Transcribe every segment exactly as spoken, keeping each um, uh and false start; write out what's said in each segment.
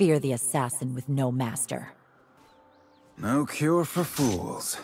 Fear the assassin with no master. No cure for fools.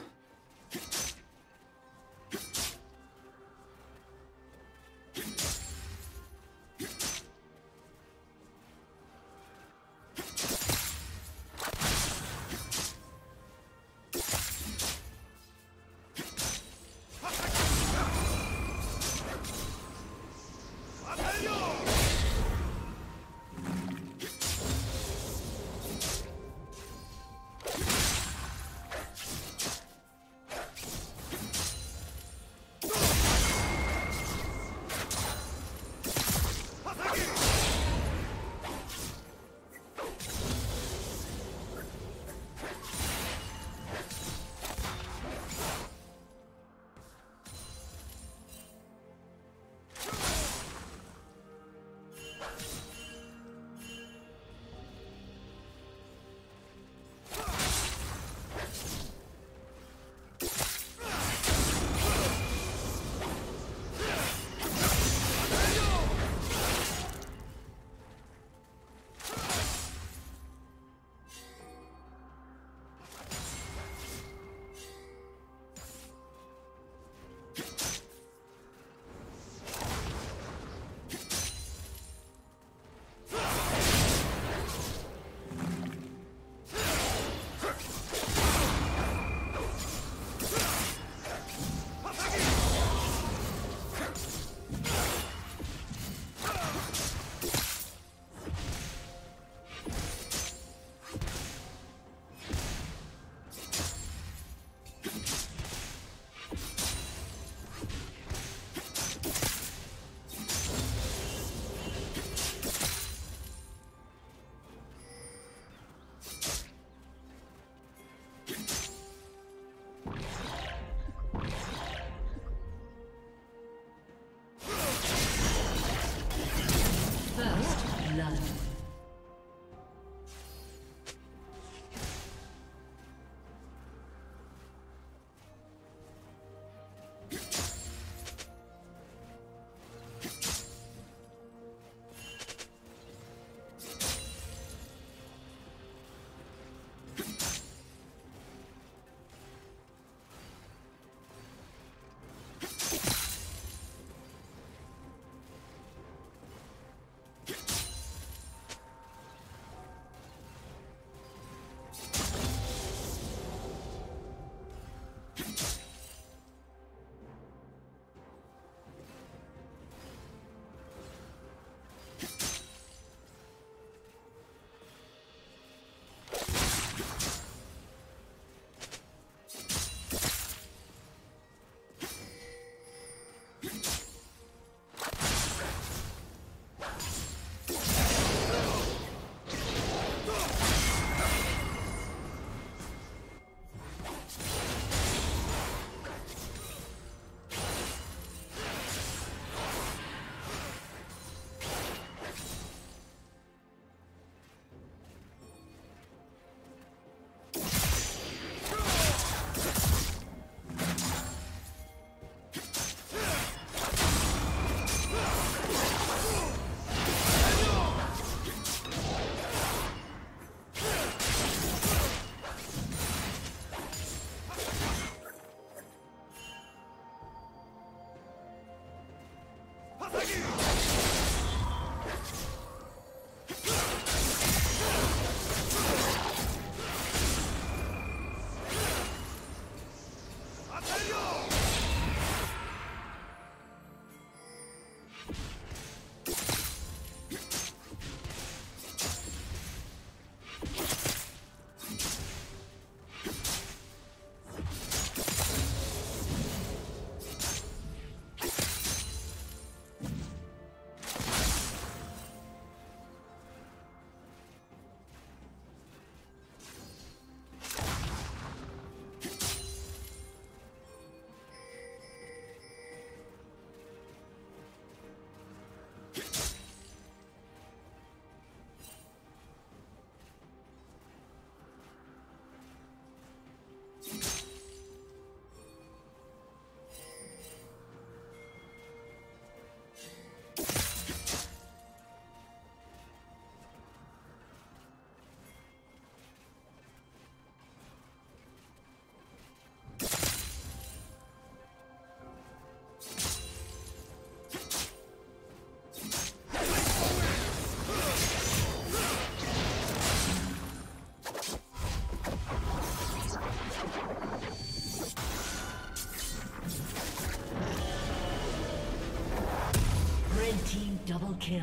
kill.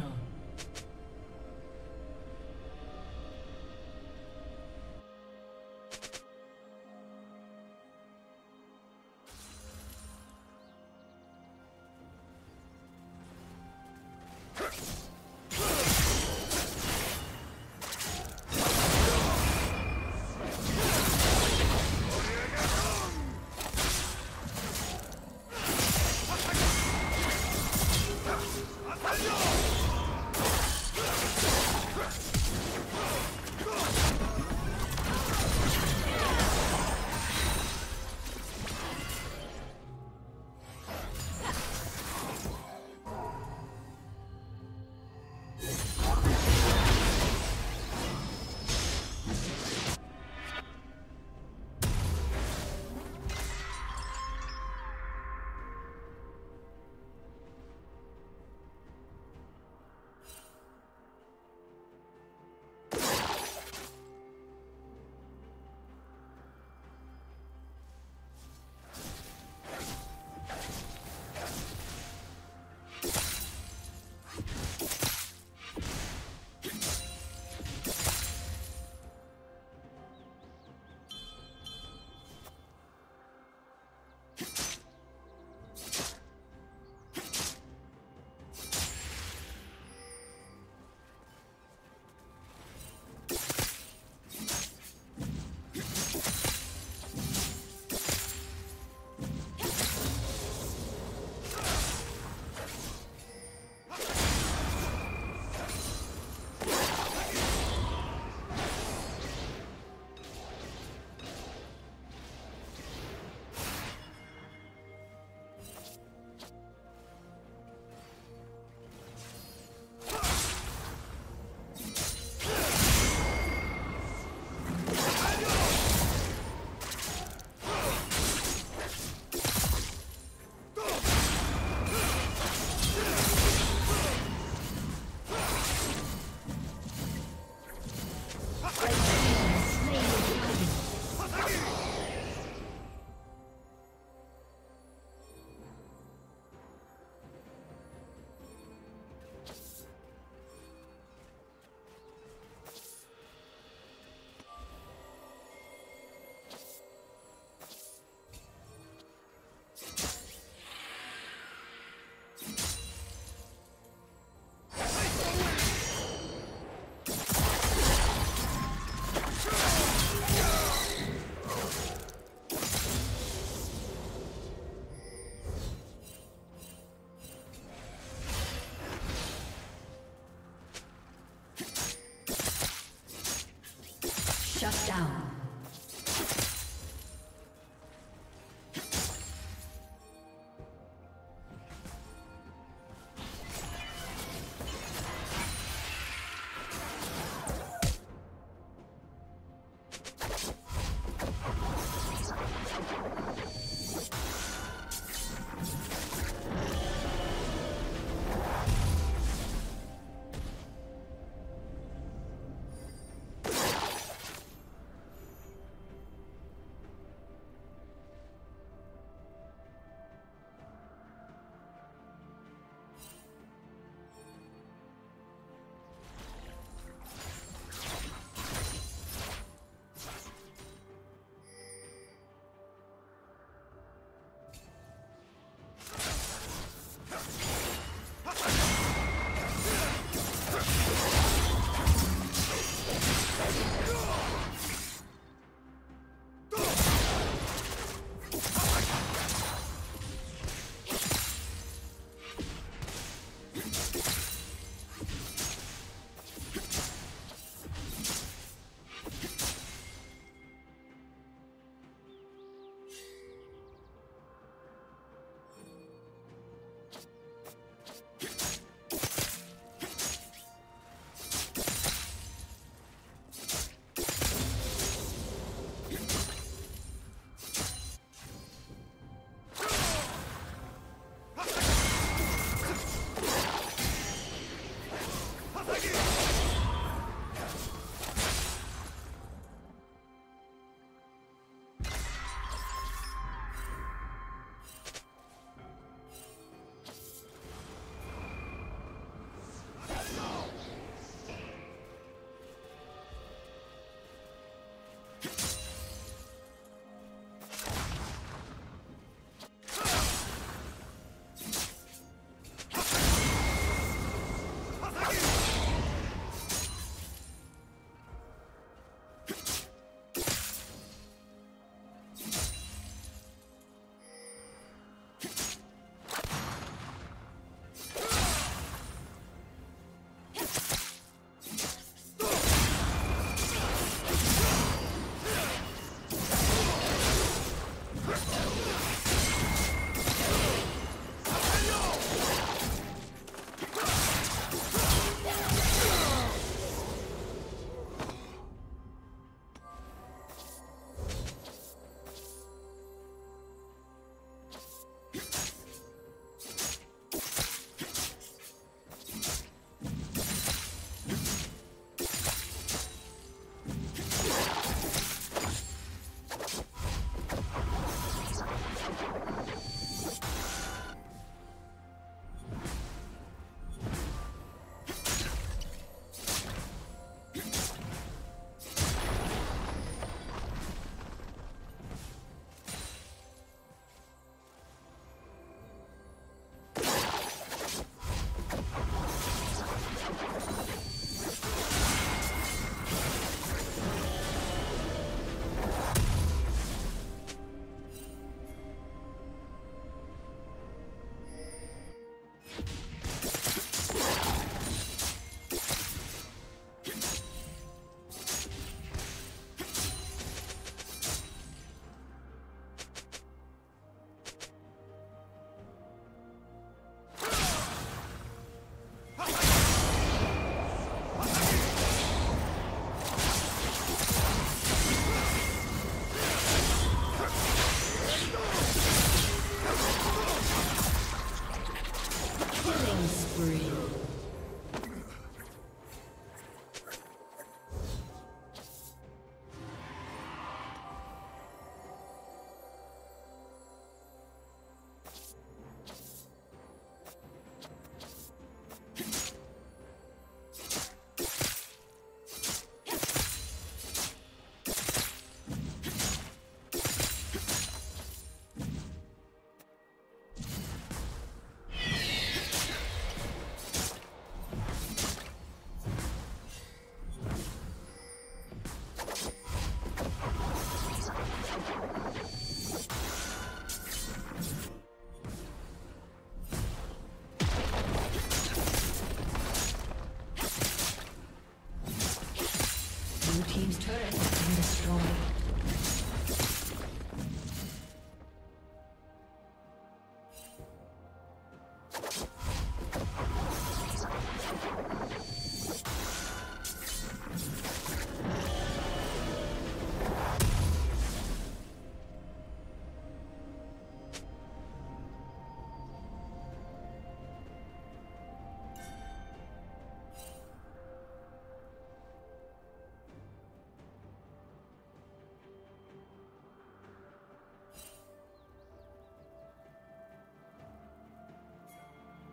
Shut down.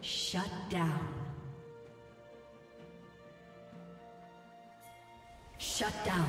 Shut down. Shut down.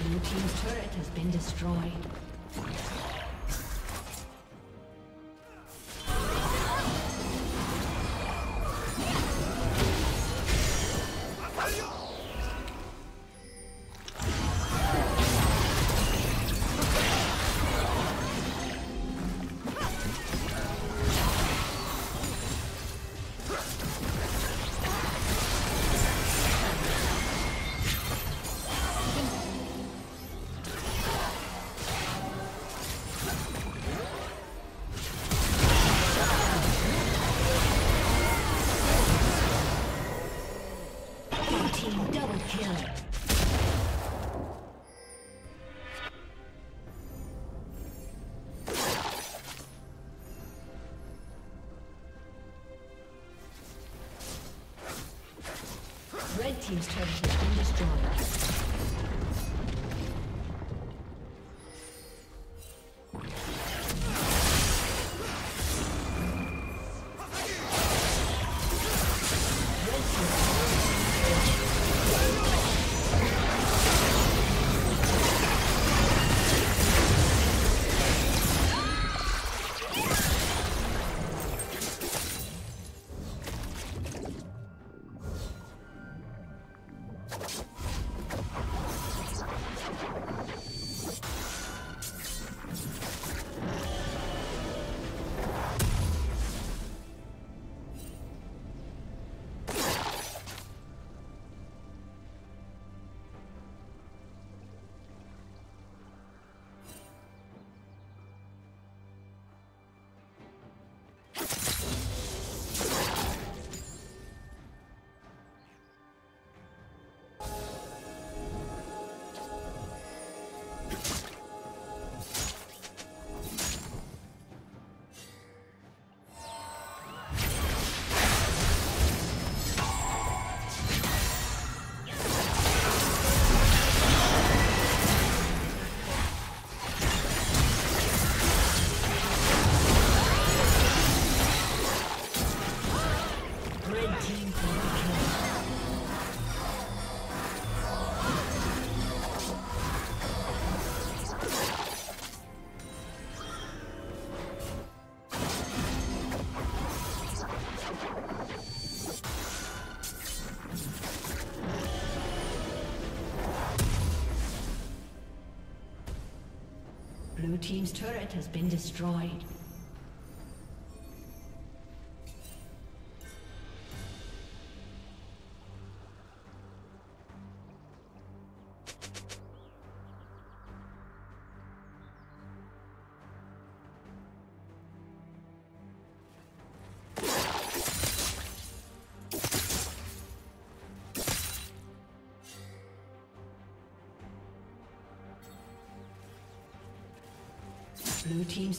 Blue team's turret has been destroyed. Team's turret has been destroyed. Blue team's turret has been destroyed. Blue team's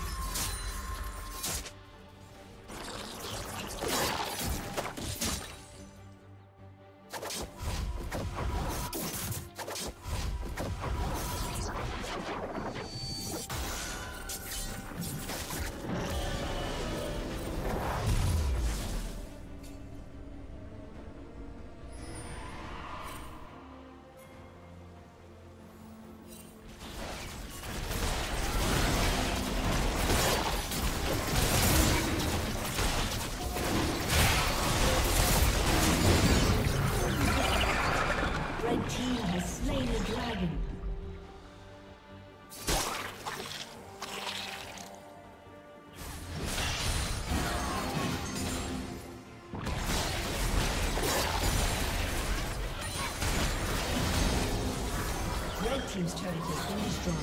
Team's turret has been destroyed.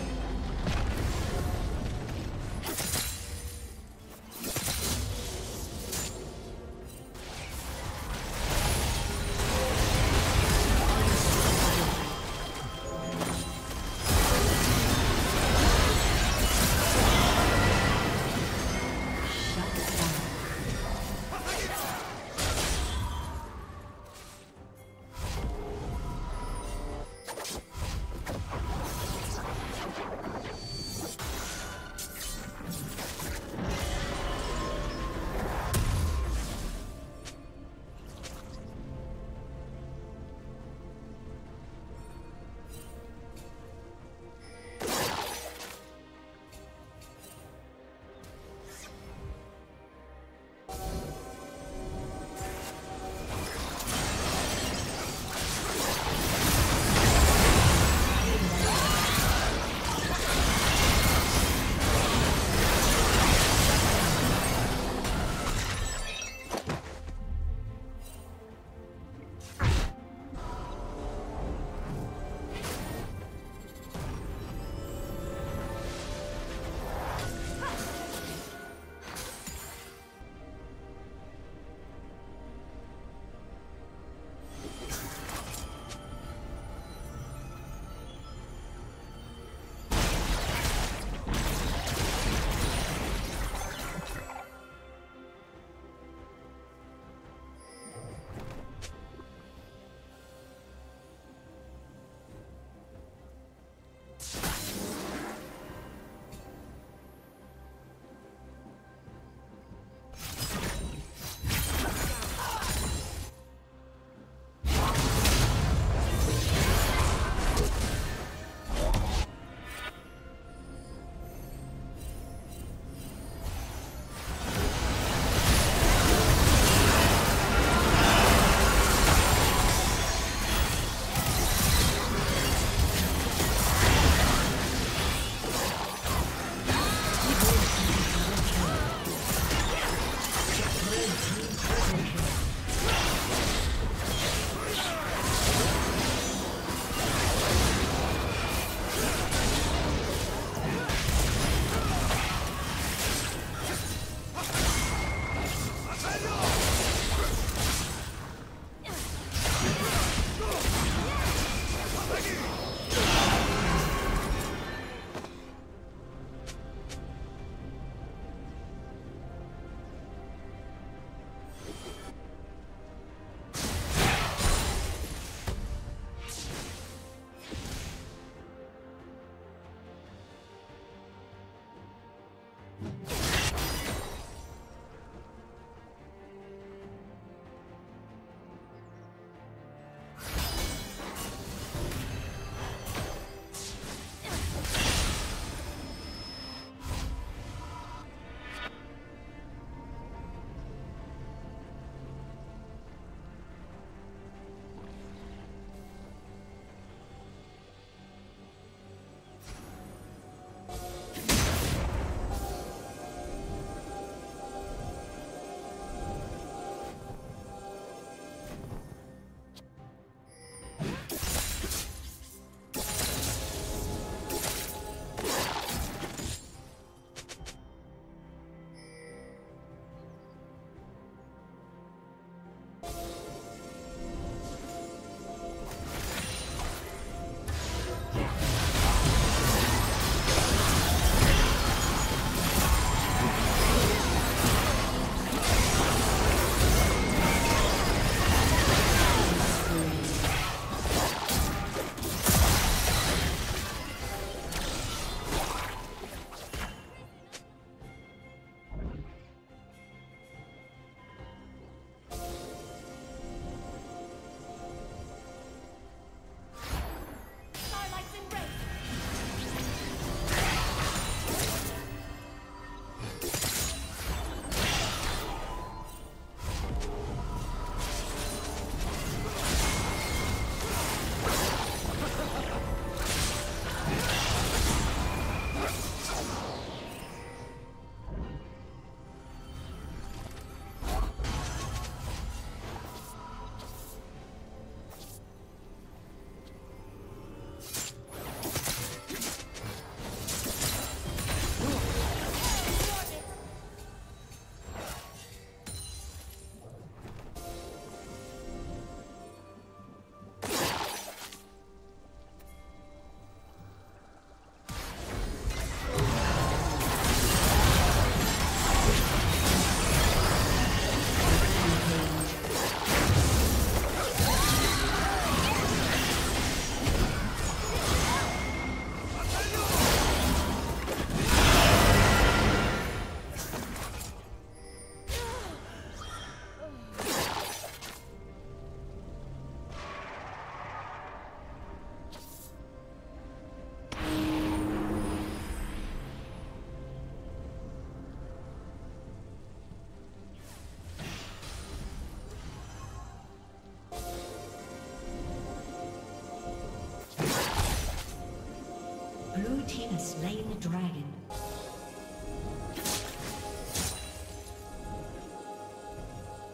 Blue team has slain the dragon.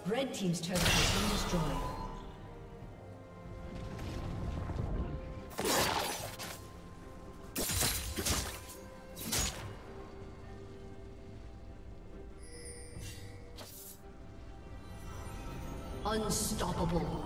Red team's turret has been destroyed. Unstoppable.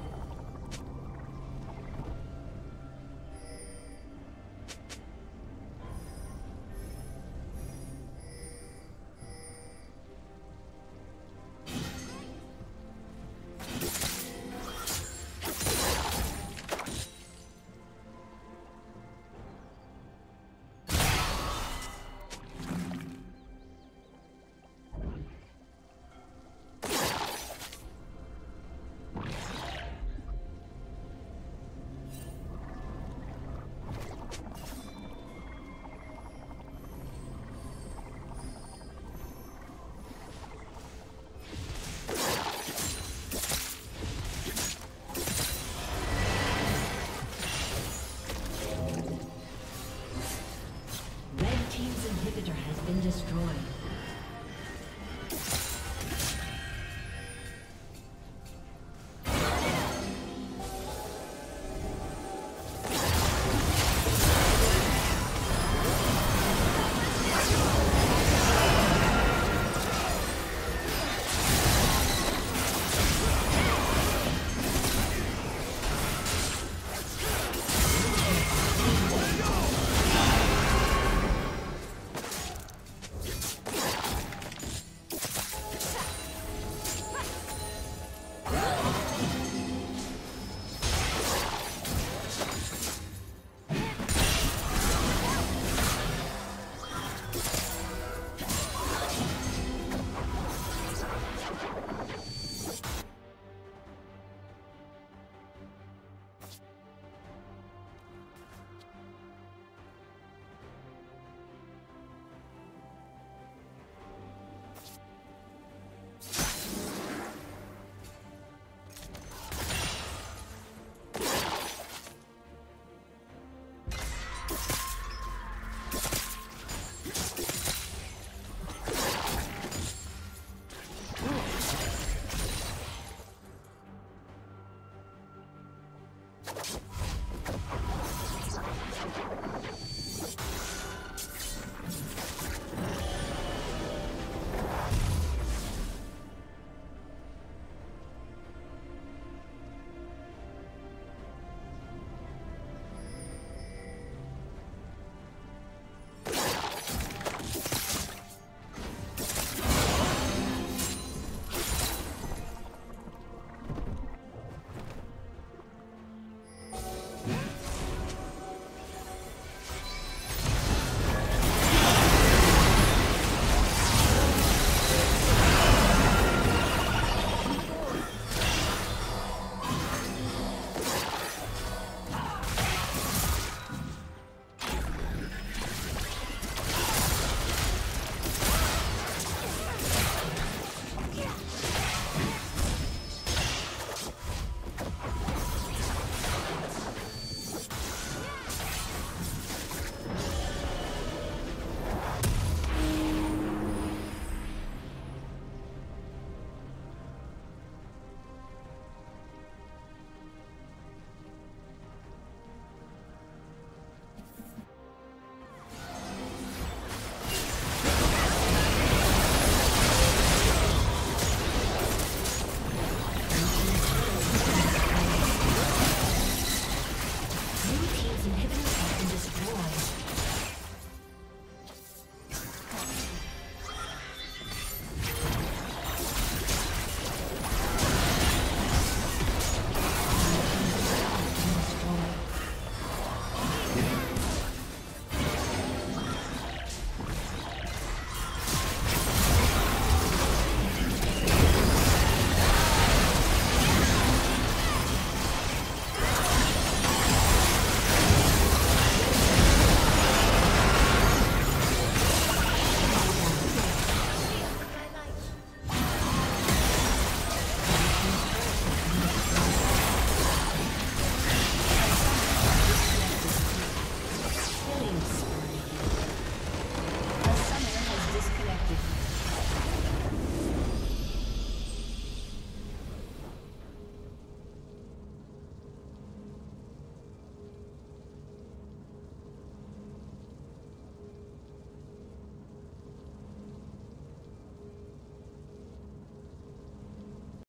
Destroyed.